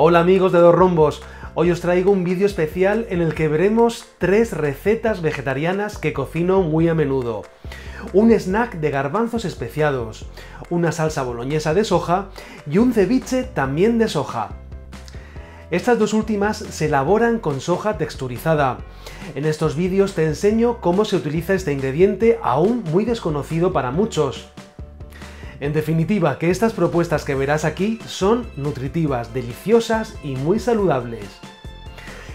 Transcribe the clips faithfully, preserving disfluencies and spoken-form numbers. Hola amigos de Dos Rombos, hoy os traigo un vídeo especial en el que veremos tres recetas vegetarianas que cocino muy a menudo. Un snack de garbanzos especiados, una salsa boloñesa de soja y un ceviche también de soja. Estas dos últimas se elaboran con soja texturizada. En estos vídeos te enseño cómo se utiliza este ingrediente aún muy desconocido para muchos. En definitiva, que estas propuestas que verás aquí son nutritivas, deliciosas y muy saludables.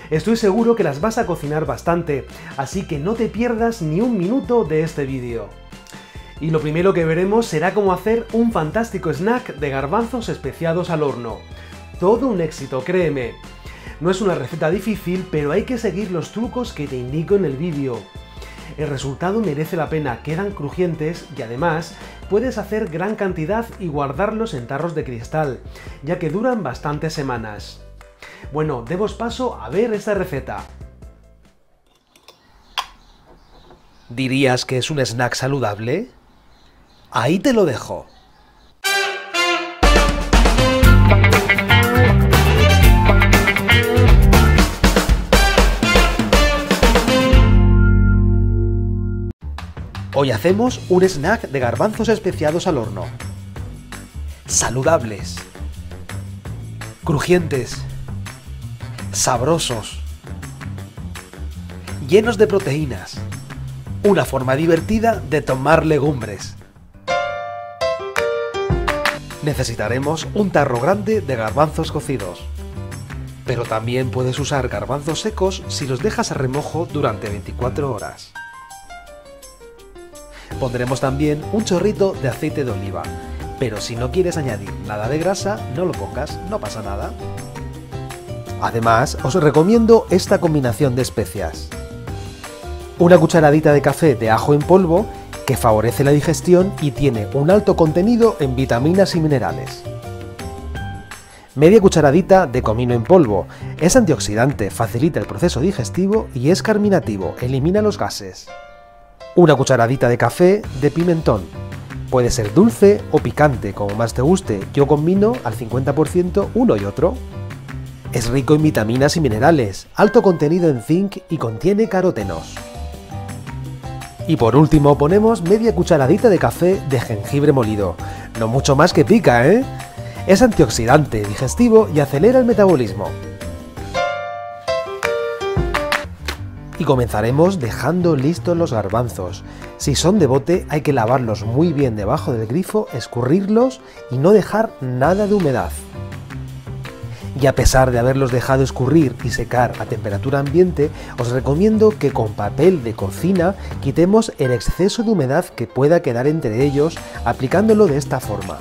Estoy seguro que las vas a cocinar bastante, así que no te pierdas ni un minuto de este vídeo. Y lo primero que veremos será cómo hacer un fantástico snack de garbanzos especiados al horno. Todo un éxito, créeme. No es una receta difícil, pero hay que seguir los trucos que te indico en el vídeo. El resultado merece la pena, quedan crujientes y además puedes hacer gran cantidad y guardarlos en tarros de cristal, ya que duran bastantes semanas. Bueno, demos paso a ver esta receta. ¿Dirías que es un snack saludable? Ahí te lo dejo. Hoy hacemos un snack de garbanzos especiados al horno. Saludables, crujientes, sabrosos, llenos de proteínas. Una forma divertida de tomar legumbres. Necesitaremos un tarro grande de garbanzos cocidos. Pero también puedes usar garbanzos secos si los dejas a remojo durante veinticuatro horas. Pondremos también un chorrito de aceite de oliva, pero si no quieres añadir nada de grasa, no lo pongas, no pasa nada. Además, os recomiendo esta combinación de especias. Una cucharadita de café de ajo en polvo, que favorece la digestión y tiene un alto contenido en vitaminas y minerales. Media cucharadita de comino en polvo, es antioxidante, facilita el proceso digestivo y es carminativo, elimina los gases. Una cucharadita de café de pimentón. Puede ser dulce o picante, como más te guste. Yo combino al cincuenta por ciento uno y otro. Es rico en vitaminas y minerales, alto contenido en zinc y contiene carotenos. Y por último ponemos media cucharadita de café de jengibre molido. No mucho más que pica, ¿eh? Es antioxidante, digestivo y acelera el metabolismo. Y comenzaremos dejando listos los garbanzos. Si son de bote hay que lavarlos muy bien debajo del grifo, escurrirlos y no dejar nada de humedad. Y a pesar de haberlos dejado escurrir y secar a temperatura ambiente, os recomiendo que con papel de cocina quitemos el exceso de humedad que pueda quedar entre ellos aplicándolo de esta forma.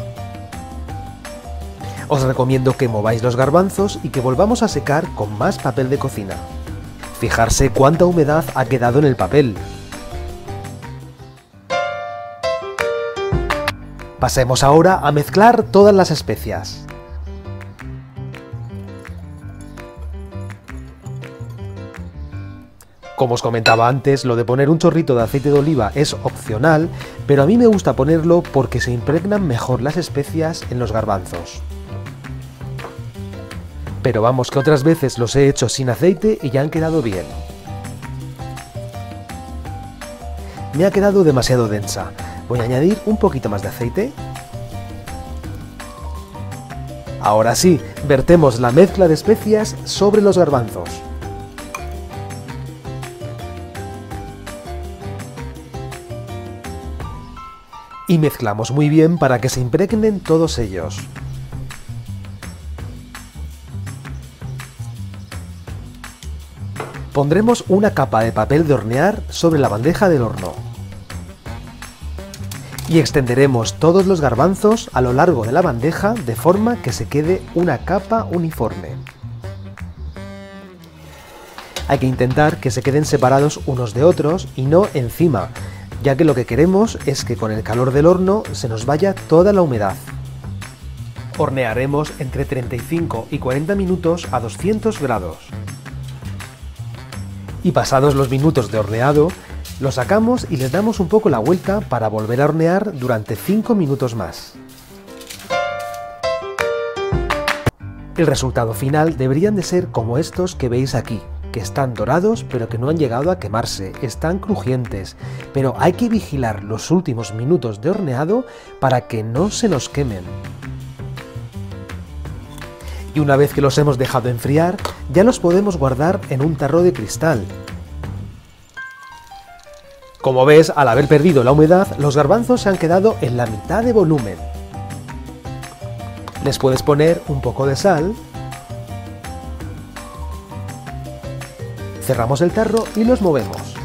Os recomiendo que mováis los garbanzos y que volvamos a secar con más papel de cocina. Fijarse cuánta humedad ha quedado en el papel. Pasemos ahora a mezclar todas las especias. Como os comentaba antes, lo de poner un chorrito de aceite de oliva es opcional, pero a mí me gusta ponerlo porque se impregnan mejor las especias en los garbanzos. Pero vamos, que otras veces los he hecho sin aceite y ya han quedado bien. Me ha quedado demasiado densa. Voy a añadir un poquito más de aceite. Ahora sí, vertemos la mezcla de especias sobre los garbanzos. Y mezclamos muy bien para que se impregnen todos ellos. Pondremos una capa de papel de hornear sobre la bandeja del horno y extenderemos todos los garbanzos a lo largo de la bandeja de forma que se quede una capa uniforme. Hay que intentar que se queden separados unos de otros y no encima, ya que lo que queremos es que con el calor del horno se nos vaya toda la humedad. Hornearemos entre treinta y cinco y cuarenta minutos a doscientos grados. Y pasados los minutos de horneado, los sacamos y les damos un poco la vuelta para volver a hornear durante cinco minutos más. El resultado final deberían de ser como estos que veis aquí, que están dorados pero que no han llegado a quemarse, están crujientes, pero hay que vigilar los últimos minutos de horneado para que no se nos quemen. Y una vez que los hemos dejado enfriar, ya los podemos guardar en un tarro de cristal. Como ves, al haber perdido la humedad, los garbanzos se han quedado en la mitad de volumen. Les puedes poner un poco de sal. Cerramos el tarro y los movemos.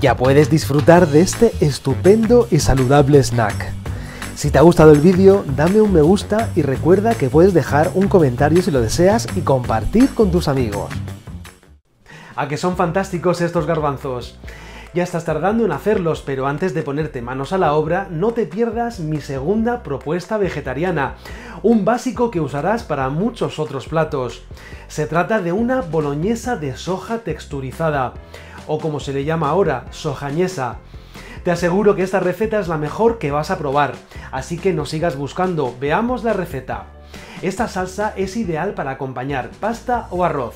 Ya puedes disfrutar de este estupendo y saludable snack. Si te ha gustado el vídeo, dame un me gusta y recuerda que puedes dejar un comentario si lo deseas y compartir con tus amigos. ¿A que son fantásticos estos garbanzos? Ya estás tardando en hacerlos, pero antes de ponerte manos a la obra, no te pierdas mi segunda propuesta vegetariana, un básico que usarás para muchos otros platos. Se trata de una boloñesa de soja texturizada, o como se le llama ahora, sojañesa. Te aseguro que esta receta es la mejor que vas a probar, así que no sigas buscando, veamos la receta. Esta salsa es ideal para acompañar pasta o arroz.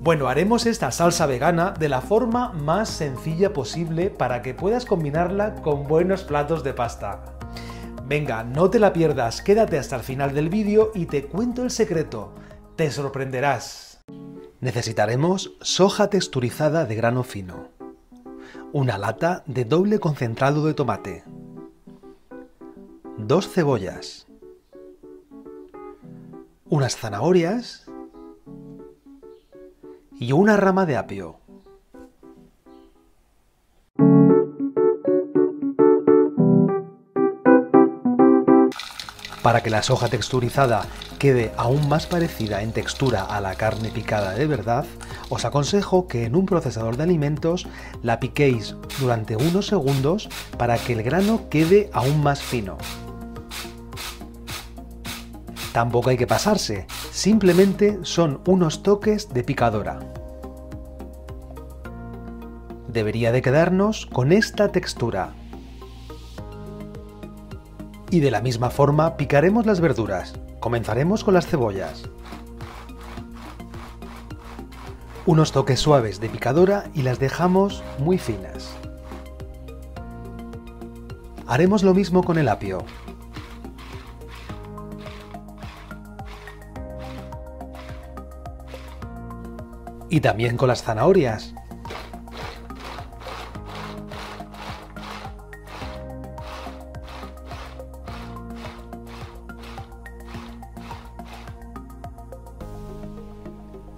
Bueno, haremos esta salsa vegana de la forma más sencilla posible para que puedas combinarla con buenos platos de pasta. Venga, no te la pierdas, quédate hasta el final del vídeo y te cuento el secreto. Te sorprenderás. Necesitaremos soja texturizada de grano fino, una lata de doble concentrado de tomate, dos cebollas, unas zanahorias, y una rama de apio. Para que la soja texturizada quede aún más parecida en textura a la carne picada de verdad, os aconsejo que en un procesador de alimentos la piquéis durante unos segundos para que el grano quede aún más fino. Tampoco hay que pasarse, simplemente son unos toques de picadora. Debería de quedarnos con esta textura. Y de la misma forma picaremos las verduras. Comenzaremos con las cebollas. Unos toques suaves de picadora y las dejamos muy finas. Haremos lo mismo con el apio. Y también con las zanahorias.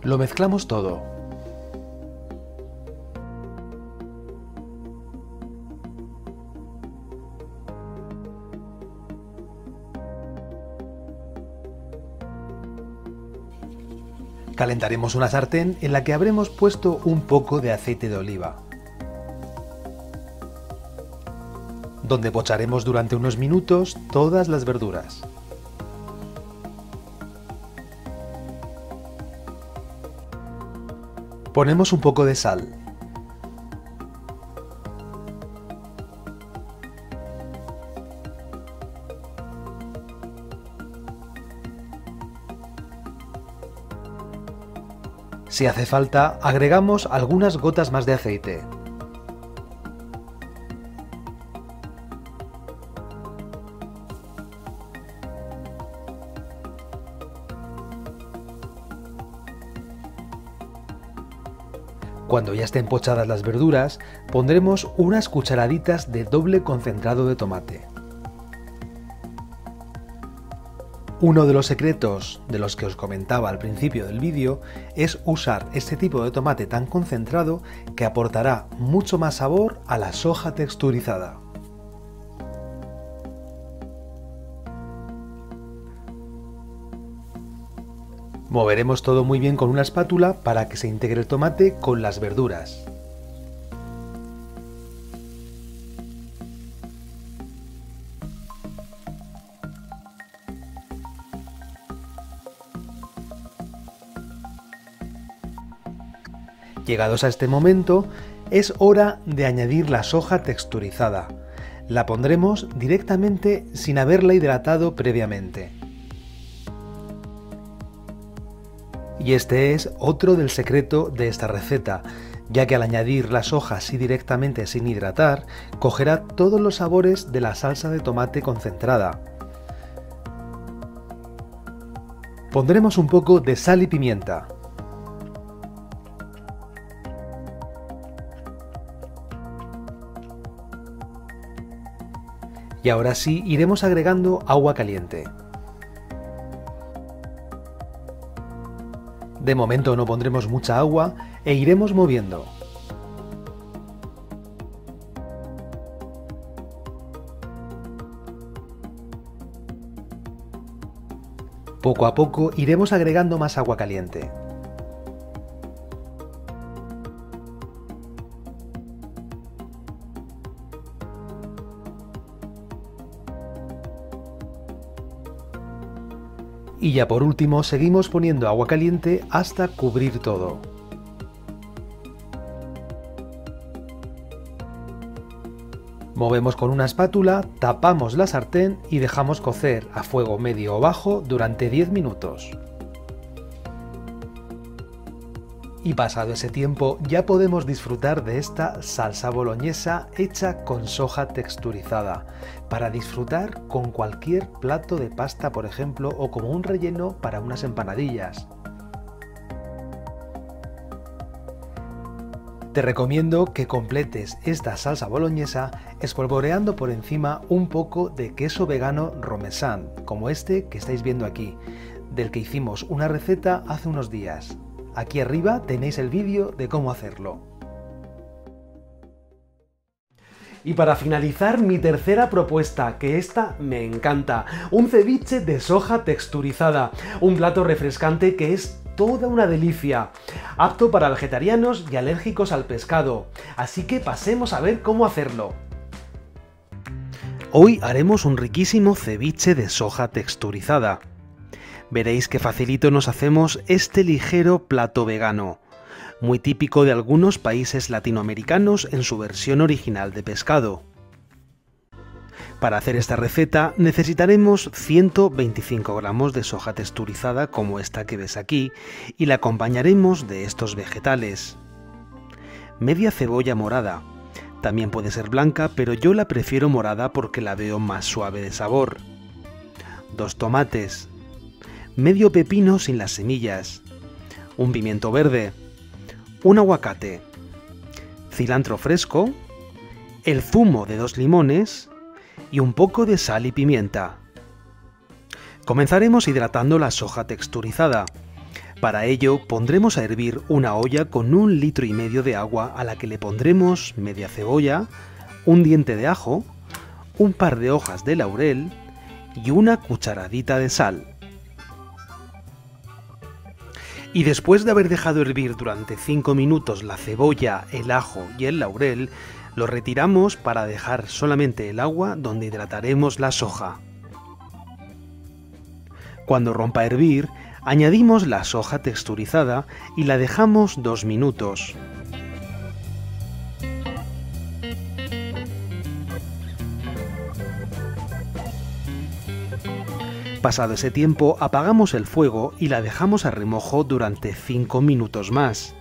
Lo mezclamos todo. Calentaremos una sartén en la que habremos puesto un poco de aceite de oliva, donde pocharemos durante unos minutos todas las verduras. Ponemos un poco de sal. Si hace falta, agregamos algunas gotas más de aceite. Cuando ya estén pochadas las verduras, pondremos unas cucharaditas de doble concentrado de tomate. Uno de los secretos de los que os comentaba al principio del vídeo es usar este tipo de tomate tan concentrado que aportará mucho más sabor a la soja texturizada. Moveremos todo muy bien con una espátula para que se integre el tomate con las verduras. Llegados a este momento, es hora de añadir la soja texturizada. La pondremos directamente sin haberla hidratado previamente. Y este es otro del secreto de esta receta, ya que al añadir la soja así directamente sin hidratar, cogerá todos los sabores de la salsa de tomate concentrada. Pondremos un poco de sal y pimienta. Y ahora sí, iremos agregando agua caliente. De momento no pondremos mucha agua e iremos moviendo. Poco a poco iremos agregando más agua caliente. Y ya por último seguimos poniendo agua caliente hasta cubrir todo. Movemos con una espátula, tapamos la sartén y dejamos cocer a fuego medio o bajo durante diez minutos. Y pasado ese tiempo ya podemos disfrutar de esta salsa boloñesa hecha con soja texturizada, para disfrutar con cualquier plato de pasta, por ejemplo, o como un relleno para unas empanadillas. Te recomiendo que completes esta salsa boloñesa espolvoreando por encima un poco de queso vegano romesán, como este que estáis viendo aquí, del que hicimos una receta hace unos días. Aquí arriba tenéis el vídeo de cómo hacerlo. Y para finalizar, mi tercera propuesta, que esta me encanta. Un ceviche de soja texturizada. Un plato refrescante que es toda una delicia. Apto para vegetarianos y alérgicos al pescado. Así que pasemos a ver cómo hacerlo. Hoy haremos un riquísimo ceviche de soja texturizada. Veréis que facilito nos hacemos este ligero plato vegano, muy típico de algunos países latinoamericanos en su versión original de pescado. Para hacer esta receta necesitaremos ciento veinticinco gramos de soja texturizada como esta que ves aquí y la acompañaremos de estos vegetales. Media cebolla morada, también puede ser blanca pero yo la prefiero morada porque la veo más suave de sabor. Dos tomates. Medio pepino sin las semillas, un pimiento verde, un aguacate, cilantro fresco, el zumo de dos limones y un poco de sal y pimienta. Comenzaremos hidratando la soja texturizada. Para ello pondremos a hervir una olla con un litro y medio de agua a la que le pondremos media cebolla, un diente de ajo, un par de hojas de laurel y una cucharadita de sal. Y después de haber dejado hervir durante cinco minutos la cebolla, el ajo y el laurel, lo retiramos para dejar solamente el agua donde hidrataremos la soja. Cuando rompa a hervir, añadimos la soja texturizada y la dejamos dos minutos. Pasado ese tiempo, apagamos el fuego y la dejamos a remojo durante cinco minutos más.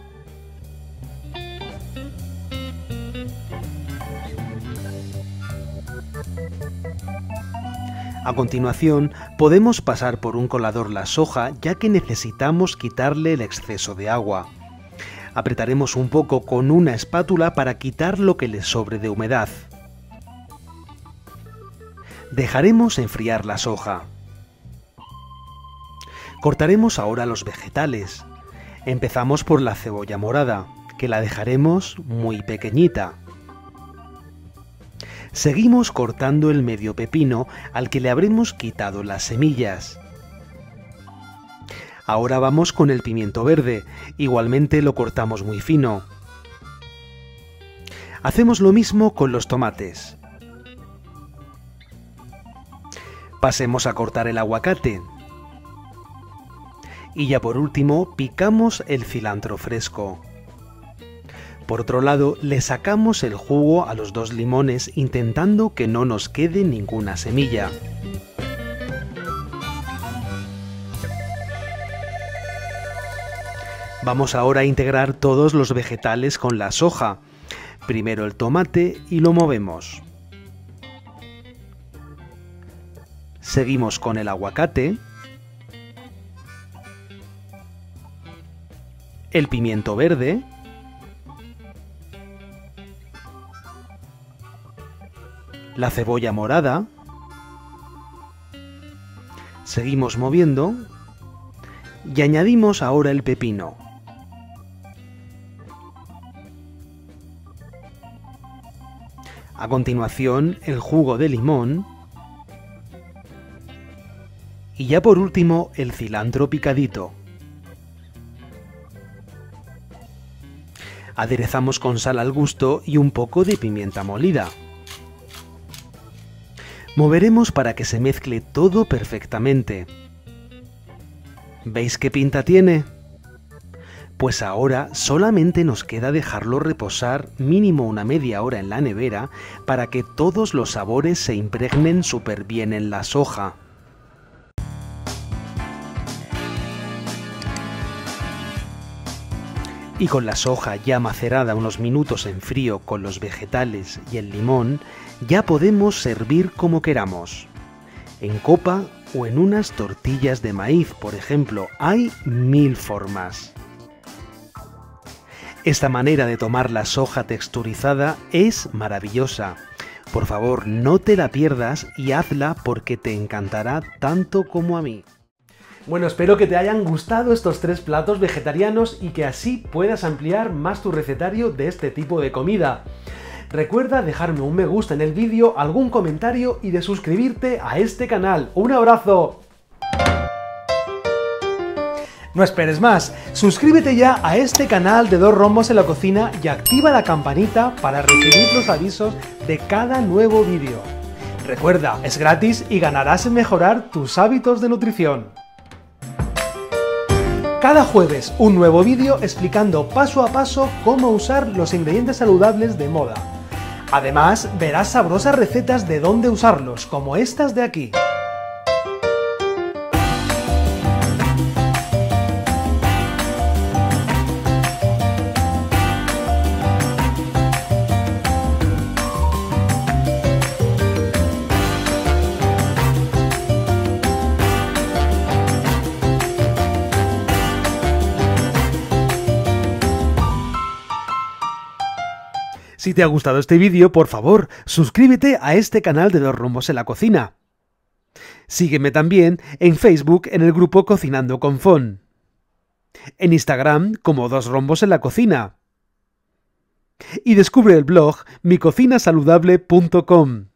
A continuación, podemos pasar por un colador la soja ya que necesitamos quitarle el exceso de agua. Apretaremos un poco con una espátula para quitar lo que le sobre de humedad. Dejaremos enfriar la soja. Cortaremos ahora los vegetales. Empezamos por la cebolla morada, que la dejaremos muy pequeñita. Seguimos cortando el medio pepino al que le habremos quitado las semillas. Ahora vamos con el pimiento verde, igualmente lo cortamos muy fino. Hacemos lo mismo con los tomates. Pasemos a cortar el aguacate. Y ya por último picamos el cilantro fresco. Por otro lado, le sacamos el jugo a los dos limones intentando que no nos quede ninguna semilla. Vamos ahora a integrar todos los vegetales con la soja. Primero el tomate y lo movemos. Seguimos con el aguacate, el pimiento verde, la cebolla morada, seguimos moviendo y añadimos ahora el pepino. A continuación, el jugo de limón. Y ya por último, el cilantro picadito. Aderezamos con sal al gusto y un poco de pimienta molida. Moveremos para que se mezcle todo perfectamente. ¿Veis qué pinta tiene? Pues ahora solamente nos queda dejarlo reposar mínimo una media hora en la nevera para que todos los sabores se impregnen súper bien en la soja. Y con la soja ya macerada unos minutos en frío con los vegetales y el limón, ya podemos servir como queramos. En copa o en unas tortillas de maíz, por ejemplo, hay mil formas. Esta manera de tomar la soja texturizada es maravillosa. Por favor, no te la pierdas y hazla porque te encantará tanto como a mí. Bueno, espero que te hayan gustado estos tres platos vegetarianos y que así puedas ampliar más tu recetario de este tipo de comida. Recuerda dejarme un me gusta en el vídeo, algún comentario y de suscribirte a este canal. ¡Un abrazo! No esperes más, suscríbete ya a este canal de Dos Rombos en la Cocina y activa la campanita para recibir los avisos de cada nuevo vídeo. Recuerda, es gratis y ganarás en mejorar tus hábitos de nutrición. Cada jueves un nuevo vídeo explicando paso a paso cómo usar los ingredientes saludables de moda. Además, verás sabrosas recetas de dónde usarlos, como estas de aquí. Si te ha gustado este vídeo, por favor, suscríbete a este canal de Dos Rombos en la Cocina. Sígueme también en Facebook en el grupo Cocinando con Fon. En Instagram como Dos Rombos en la Cocina. Y descubre el blog micocinasaludable punto com.